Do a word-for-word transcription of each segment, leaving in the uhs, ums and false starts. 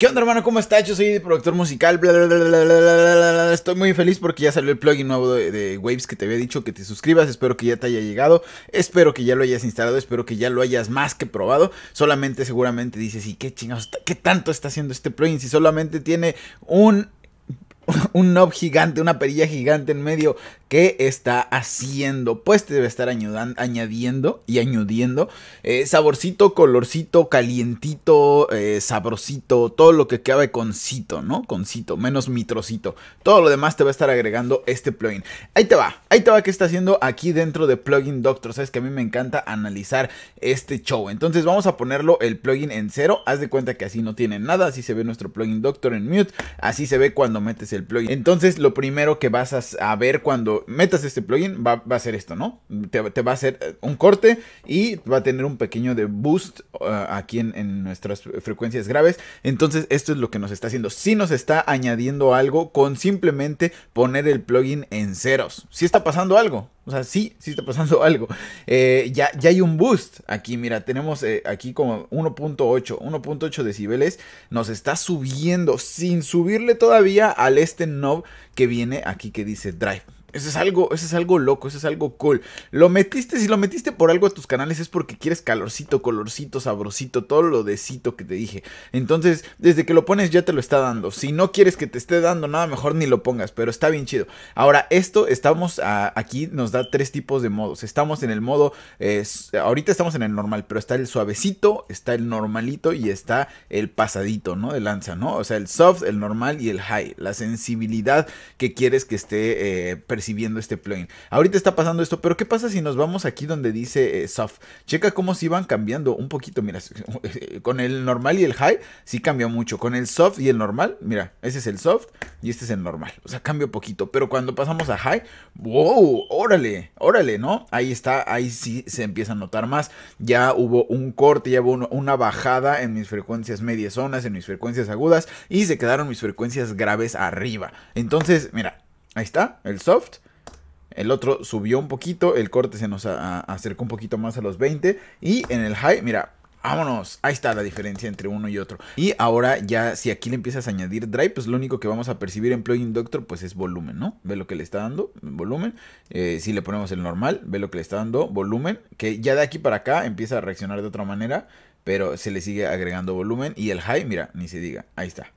¿Qué onda, hermano? ¿Cómo estás? Yo soy Eddie Productor Musical. Bla, bla, bla, bla, bla, bla, bla. Estoy muy feliz porque ya salió el plugin nuevo de, de Waves que te había dicho que te suscribas. Espero que ya te haya llegado. Espero que ya lo hayas instalado. Espero que ya lo hayas más que probado. Solamente seguramente dices, ¿y qué chingados? ¿Qué tanto está haciendo este plugin? Si solamente tiene un... un knob gigante, una perilla gigante en medio, ¿qué está haciendo? Pues te debe estar añadiendo y añadiendo eh, saborcito, colorcito, calientito, eh, sabrosito, todo lo que cabe concito, ¿no? Concito, menos mitrocito. Todo lo demás te va a estar agregando este plugin. Ahí te va, ahí te va que está haciendo aquí dentro de Plugin Doctor. Sabes que a mí me encanta analizar este show. Entonces vamos a ponerlo el plugin en cero. Haz de cuenta que así no tiene nada, así se ve nuestro Plugin Doctor en mute, así se ve cuando metes el el plugin. Entonces lo primero que vas a, a ver cuando metas este plugin va, va a ser esto, ¿no? Te, te va a hacer un corte y va a tener un pequeño de boost uh, aquí en, en nuestras frecuencias graves. Entonces esto es lo que nos está haciendo. Si sí nos está añadiendo algo con simplemente poner el plugin en ceros. Si sí está pasando algo. O sea, sí, sí está pasando algo. Eh, ya, ya hay un boost. Aquí, mira, tenemos eh, aquí como uno punto ocho decibeles. Nos está subiendo sin subirle todavía al este knob que viene aquí que dice Drive. Eso es algo, eso es algo loco, eso es algo cool. Lo metiste, si lo metiste por algo a tus canales es porque quieres calorcito, colorcito, sabrosito, todo lo de cito que te dije. Entonces, desde que lo pones ya te lo está dando. Si no quieres que te esté dando nada, mejor ni lo pongas, pero está bien chido. Ahora, esto, estamos a, aquí nos da tres tipos de modos. Estamos en el modo, eh, ahorita estamos en el normal, pero está el suavecito, está el normalito y está el pasadito, ¿no? De lanza, ¿no? O sea, el soft, el normal y el high. La sensibilidad que quieres que esté eh, recibiendo este plugin. Ahorita está pasando esto, pero ¿qué pasa si nos vamos aquí donde dice eh, soft? Checa cómo se iban cambiando un poquito, mira, con el normal y el high sí cambia mucho, con el soft y el normal, mira, ese es el soft y este es el normal, o sea, cambia poquito, pero cuando pasamos a high, wow, órale, órale, ¿no? Ahí está, ahí sí se empieza a notar más, ya hubo un corte, ya hubo una bajada en mis frecuencias mediasonas, en mis frecuencias agudas y se quedaron mis frecuencias graves arriba. Entonces, mira, ahí está, el soft. El otro subió un poquito, el corte se nos a, a, acercó un poquito más a los veinte. Y en el high, mira, vámonos. Ahí está la diferencia entre uno y otro. Y ahora ya, si aquí le empiezas a añadir drive, pues lo único que vamos a percibir en Plugin Doctor, pues es volumen, ¿no? Ve lo que le está dando, volumen. Eh, si le ponemos el normal, ve lo que le está dando, volumen. Que ya de aquí para acá empieza a reaccionar de otra manera, pero se le sigue agregando volumen. Y el high, mira, ni se diga, ahí está.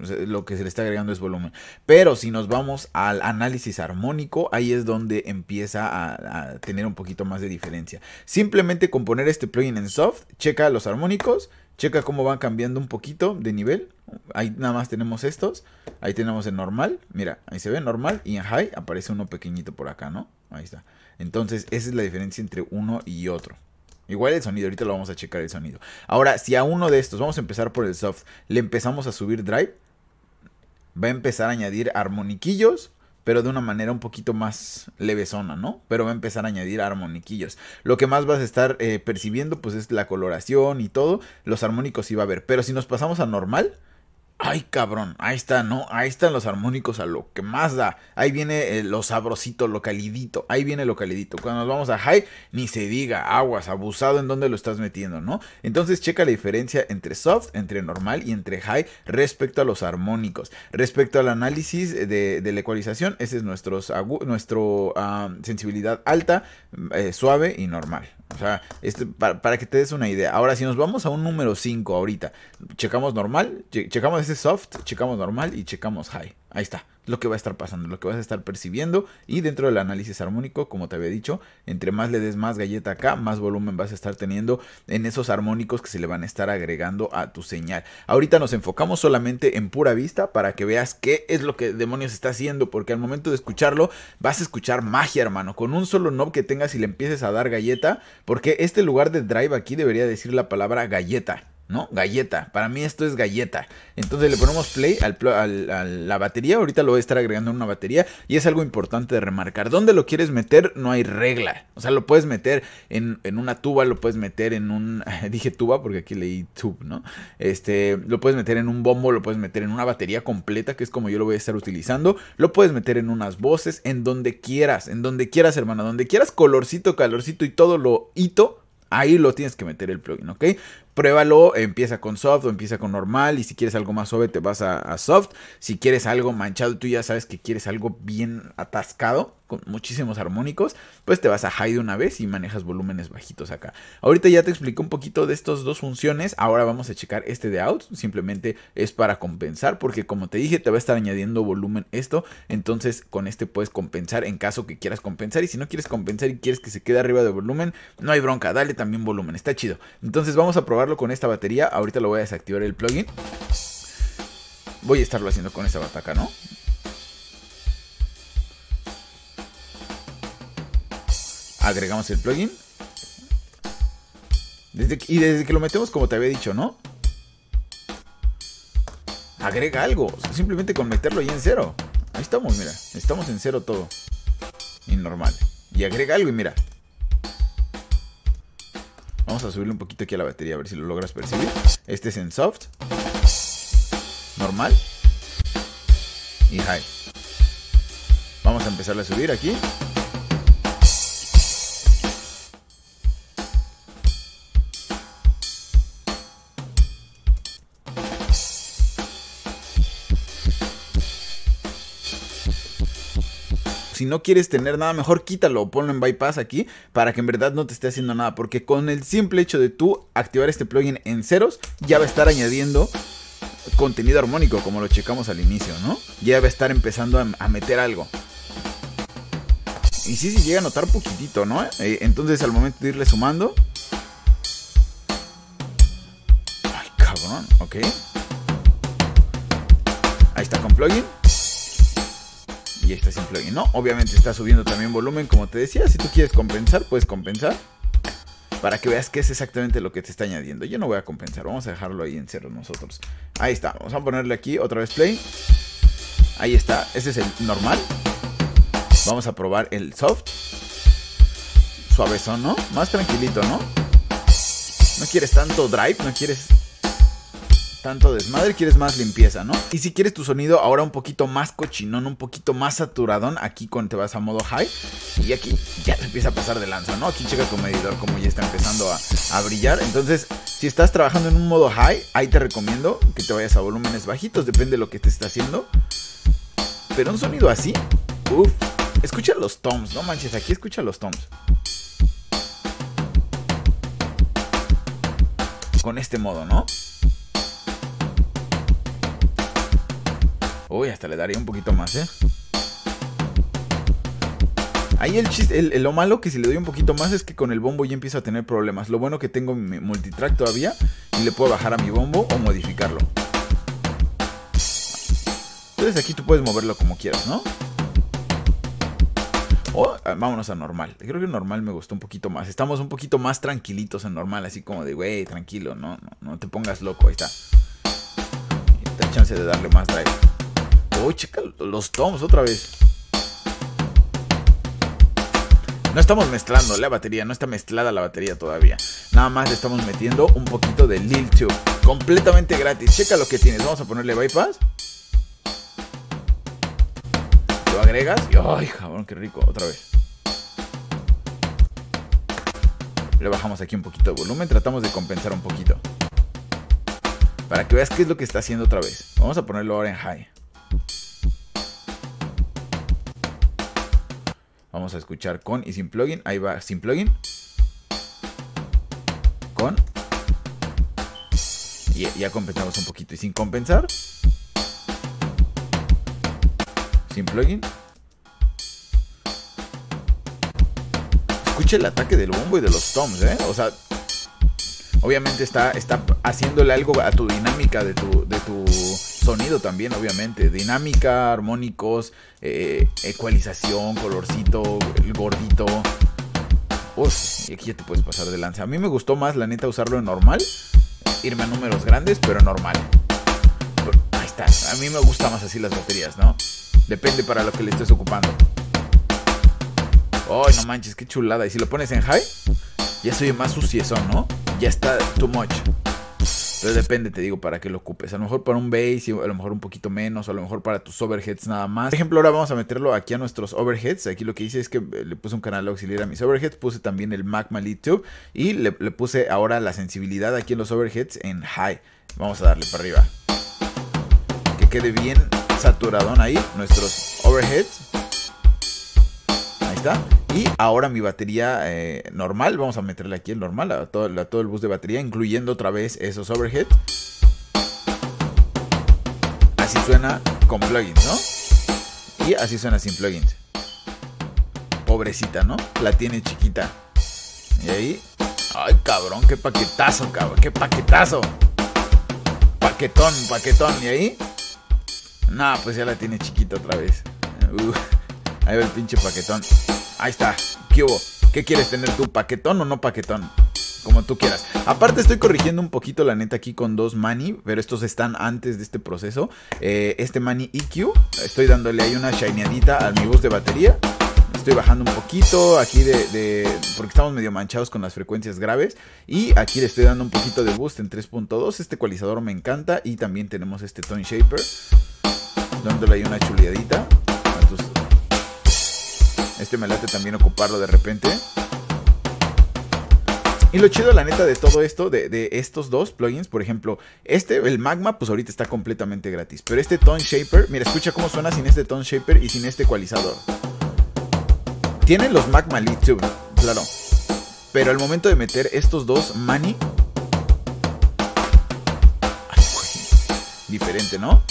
Lo que se le está agregando es volumen. Pero si nos vamos al análisis armónico, ahí es donde empieza a, a tener un poquito más de diferencia. Simplemente con poner este plugin en soft, checa los armónicos, checa cómo van cambiando un poquito de nivel. Ahí nada más tenemos estos. Ahí tenemos el normal. Mira, ahí se ve normal. Y en high aparece uno pequeñito por acá, ¿no? Ahí está. Entonces esa es la diferencia entre uno y otro. Igual el sonido, ahorita lo vamos a checar el sonido. Ahora, si a uno de estos, vamos a empezar por el soft, le empezamos a subir drive, va a empezar a añadir armoniquillos, pero de una manera un poquito más levesona, ¿no? Pero va a empezar a añadir armoniquillos. Lo que más vas a estar eh, percibiendo, pues, es la coloración y todo. Los armónicos sí va a haber. Pero si nos pasamos a normal... ¡Ay, cabrón! Ahí está, ¿no? Ahí están los armónicos a lo que más da. Ahí viene eh, lo sabrosito, lo calidito. Ahí viene lo calidito. Cuando nos vamos a high, ni se diga. Aguas, abusado en dónde lo estás metiendo, ¿no? Entonces, checa la diferencia entre soft, entre normal y entre high respecto a los armónicos. Respecto al análisis de, de la ecualización, ese es nuestros nuestro um, sensibilidad alta, eh, suave y normal. O sea, este, para, para que te des una idea. Ahora, si nos vamos a un número cinco ahorita, checamos normal, che checamos ese soft, checamos normal y checamos high. Ahí está, lo que va a estar pasando, lo que vas a estar percibiendo. Y dentro del análisis armónico, como te había dicho, entre más le des más galleta acá, más volumen vas a estar teniendo en esos armónicos que se le van a estar agregando a tu señal. Ahorita nos enfocamos solamente en pura vista para que veas qué es lo que demonios está haciendo, porque al momento de escucharlo vas a escuchar magia, hermano. Con un solo knob que tengas y le empieces a dar galleta, porque este lugar de drive aquí debería decir la palabra galleta, ¿no? Galleta. Para mí esto es galleta. Entonces le ponemos play al, al, a la batería. Ahorita lo voy a estar agregando en una batería. Y es algo importante de remarcar. ¿Dónde lo quieres meter? No hay regla. O sea, lo puedes meter en, en una tuba. Lo puedes meter en un... Dije tuba porque aquí leí tube, ¿no? Este... Lo puedes meter en un bombo. Lo puedes meter en una batería completa, que es como yo lo voy a estar utilizando. Lo puedes meter en unas voces. En donde quieras. En donde quieras, hermano. Donde quieras colorcito, calorcito y todo lo hito. Ahí lo tienes que meter el plugin, ¿ok? pruébalo, empieza con soft o empieza con normal, y si quieres algo más suave te vas a, a soft. Si quieres algo manchado, tú ya sabes que quieres algo bien atascado, con muchísimos armónicos, pues te vas a high de una vez y manejas volúmenes bajitos acá. Ahorita ya te expliqué un poquito de estas dos funciones, ahora vamos a checar este de out, simplemente es para compensar, porque como te dije, te va a estar añadiendo volumen esto, entonces con este puedes compensar en caso que quieras compensar, y si no quieres compensar y quieres que se quede arriba de volumen, no hay bronca, dale también volumen, está chido. Entonces vamos a probarlo con esta batería, ahorita lo voy a desactivar el plugin, voy a estarlo haciendo con esta bataca, ¿no? Agregamos el plugin. Desde que, y desde que lo metemos, como te había dicho, ¿no? Agrega algo. O sea, simplemente con meterlo ahí en cero. Ahí estamos, mira. Estamos en cero todo. Y normal. Y agrega algo y mira. Vamos a subirle un poquito aquí a la batería, a ver si lo logras percibir. Este es en soft. Normal. Y high. Vamos a empezarle a subir aquí. Si no quieres tener nada, mejor quítalo, ponlo en bypass aquí para que en verdad no te esté haciendo nada, porque con el simple hecho de tú activar este plugin en ceros, ya va a estar añadiendo contenido armónico, como lo checamos al inicio, ¿no? Ya va a estar empezando a, a meter algo. Y sí, sí llega a notar poquitito, ¿no? Eh, entonces al momento de irle sumando... Ay, cabrón, ok. Ahí está con plugin. Y está sin plugin, ¿no? Obviamente está subiendo también volumen, como te decía. Si tú quieres compensar, puedes compensar para que veas qué es exactamente lo que te está añadiendo. Yo no voy a compensar, vamos a dejarlo ahí en cero nosotros. Ahí está, vamos a ponerle aquí otra vez play. Ahí está, ese es el normal. Vamos a probar el soft. Suavezón, ¿no? Más tranquilito, ¿no? No quieres tanto drive, no quieres... tanto desmadre, quieres más limpieza, ¿no? Y si quieres tu sonido ahora un poquito más cochinón, un poquito más saturadón, aquí con te vas a modo high y aquí ya te empieza a pasar de lanza, ¿no? Aquí checa tu medidor como ya está empezando a, a brillar. Entonces, si estás trabajando en un modo high, ahí te recomiendo que te vayas a volúmenes bajitos, depende de lo que te esté haciendo. Pero un sonido así, uff, escucha los toms, no manches, aquí escucha los toms. Con este modo, ¿no? Uy, hasta le daría un poquito más, ¿eh? Ahí el chiste, el, el, lo malo que si le doy un poquito más es que con el bombo ya empiezo a tener problemas. Lo bueno que tengo mi multitrack todavía y le puedo bajar a mi bombo o modificarlo. Entonces aquí tú puedes moverlo como quieras, ¿no? O vámonos a normal. Creo que normal me gustó un poquito más. Estamos un poquito más tranquilitos en normal, así como de, güey, tranquilo, no, no, no te pongas loco, ahí está. Ahí está chance de darle más drive. Oh, checa los toms otra vez. No estamos mezclando la batería, no está mezclada la batería todavía. Nada más le estamos metiendo un poquito de Lil Tube. Completamente gratis, checa lo que tienes. Vamos a ponerle bypass. Lo agregas y... ¡ay, cabrón, qué rico! Otra vez. Le bajamos aquí un poquito de volumen, tratamos de compensar un poquito para que veas qué es lo que está haciendo otra vez. Vamos a ponerlo ahora en high. Vamos a escuchar con y sin plugin. Ahí va, sin plugin. Con. Y ya compensamos un poquito. Y sin compensar. Sin plugin. Escucha el ataque del bombo y de los toms, ¿eh? O sea, obviamente está, está haciéndole algo a tu dinámica de tu... de tu sonido también, obviamente, dinámica, armónicos, eh, ecualización, colorcito, el gordito. Uf, y aquí ya te puedes pasar de lanza. A mí me gustó más, la neta, usarlo en normal, irme a números grandes, pero normal. Pero ahí está, a mí me gustan más así las baterías, ¿no? Depende para lo que le estés ocupando. Ay, oh, no manches, qué chulada. Y si lo pones en high, ya soy más suciezón, ¿no? Ya está too much. Pero depende, te digo, para qué lo ocupes. A lo mejor para un bass, a lo mejor un poquito menos, a lo mejor para tus overheads nada más. Por ejemplo, ahora vamos a meterlo aquí a nuestros overheads. Aquí lo que hice es que le puse un canal auxiliar a mis overheads, puse también el Magma Lil Tube y le, le puse ahora la sensibilidad aquí en los overheads en high. Vamos a darle para arriba. Que quede bien saturadón ahí nuestros overheads. Ahí está. Y ahora mi batería eh, normal, vamos a meterle aquí el normal a todo, a todo el bus de batería, incluyendo otra vez esos overheads. Así suena con plugins, ¿no? Y así suena sin plugins. Pobrecita, ¿no? La tiene chiquita. Y ahí... ¡Ay, cabrón! ¡Qué paquetazo, cabrón! ¡Qué paquetazo! Paquetón, paquetón. Y ahí... No, pues ya la tiene chiquita otra vez. Uh, ahí va el pinche paquetón. Ahí está, ¿qué hubo? ¿Qué quieres tener tú? ¿Paquetón o no paquetón? Como tú quieras. Aparte estoy corrigiendo un poquito la neta aquí con dos Manny, pero estos están antes de este proceso. eh, Este Manny E Q, estoy dándole ahí una shineadita a mi bus de batería. Estoy bajando un poquito aquí de, de... porque estamos medio manchados con las frecuencias graves. Y aquí le estoy dando un poquito de boost en tres punto dos. Este ecualizador me encanta. Y también tenemos este Tone Shaper, dándole ahí una chuleadita. Este me late también ocuparlo de repente. Y lo chido, la neta, de todo esto, de, de estos dos plugins, por ejemplo, este, el Magma, pues ahorita está completamente gratis. Pero este Tone Shaper, mira, escucha cómo suena sin este Tone Shaper y sin este ecualizador. Tienen los Magma Lil Tube, claro. Pero al momento de meter estos dos Manny... Ay, güey. Diferente, ¿no?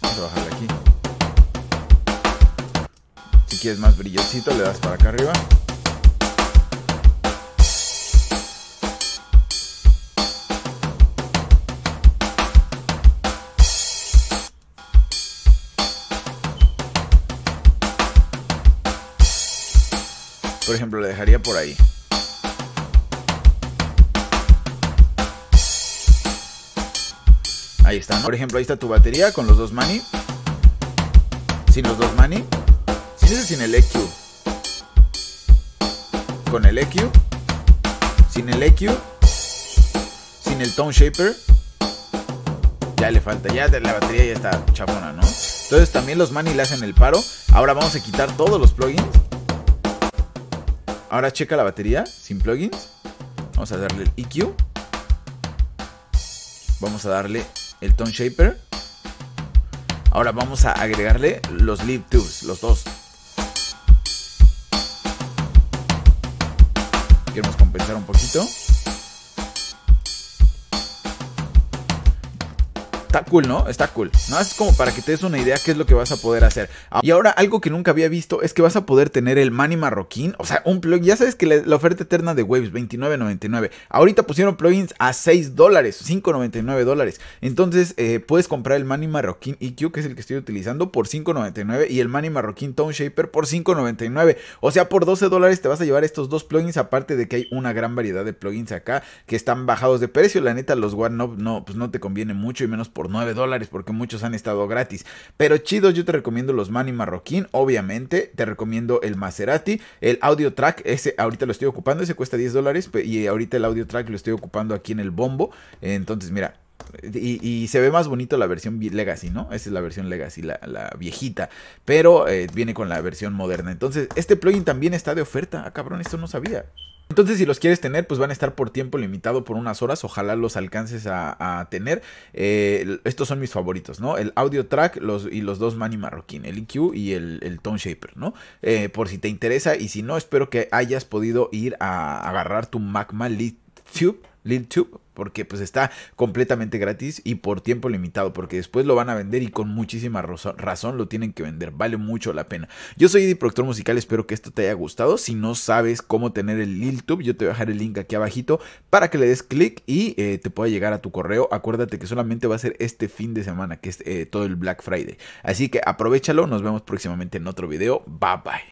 Vamos a bajarle aquí. Si quieres más brillosito, le das para acá arriba. Por ejemplo, le dejaría por ahí. Ahí está, ¿no? Por ejemplo, ahí está tu batería con los dos Manny. Sin los dos Manny. Sin el E Q, con el E Q, sin el E Q, sin el Tone Shaper, ya le falta, ya la batería ya está chafona, ¿no? Entonces también los Manny le hacen el paro. Ahora vamos a quitar todos los plugins. Ahora checa la batería sin plugins. Vamos a darle el E Q, vamos a darle el Tone Shaper. Ahora vamos a agregarle los Lil Tubes, los dos. Queremos compensar un poquito. Está cool, ¿no? Está cool. No, es como para que te des una idea qué es lo que vas a poder hacer. Y ahora, algo que nunca había visto es que vas a poder tener el Manny Marroquín. O sea, un plugin. Ya sabes que la, la oferta eterna de Waves, veintinueve noventa y nueve. Ahorita pusieron plugins a seis dólares, cinco noventa y nueve dólares. Entonces, eh, puedes comprar el Manny Marroquín E Q, que es el que estoy utilizando, por cinco noventa y nueve. Y el Manny Marroquín Tone Shaper por cinco noventa y nueve. O sea, por doce dólares te vas a llevar estos dos plugins. Aparte de que hay una gran variedad de plugins acá que están bajados de precio. La neta, los One Up no, pues no te conviene mucho, y menos por por nueve dólares, porque muchos han estado gratis. Pero chidos, yo te recomiendo los Manny Marroquín, obviamente. Te recomiendo el Maserati, el Audio Track, ese ahorita lo estoy ocupando, ese cuesta diez dólares. Y ahorita el Audio Track lo estoy ocupando aquí en el bombo. Entonces, mira, y, y se ve más bonito la versión Legacy, ¿no? Esa es la versión Legacy, la, la viejita. Pero eh, viene con la versión moderna. Entonces, este plugin también está de oferta. Ah, cabrón, esto no sabía. Entonces, si los quieres tener, pues van a estar por tiempo limitado, por unas horas. Ojalá los alcances a, a tener. Eh, estos son mis favoritos, ¿no? El Audio Track los, y los dos Manny Marroquín, el E Q y el, el Tone Shaper, ¿no? Eh, por si te interesa, y si no, espero que hayas podido ir a agarrar tu Magma Lil Tube, Lil Tube, porque pues está completamente gratis y por tiempo limitado, porque después lo van a vender y con muchísima razón lo tienen que vender. Vale mucho la pena. Yo soy Eddie Productor Musical, espero que esto te haya gustado. Si no sabes cómo tener el Lil Tube, yo te voy a dejar el link aquí abajito para que le des clic y eh, te pueda llegar a tu correo. Acuérdate que solamente va a ser este fin de semana, que es eh, todo el Black Friday. Así que aprovechalo, nos vemos próximamente en otro video. Bye bye.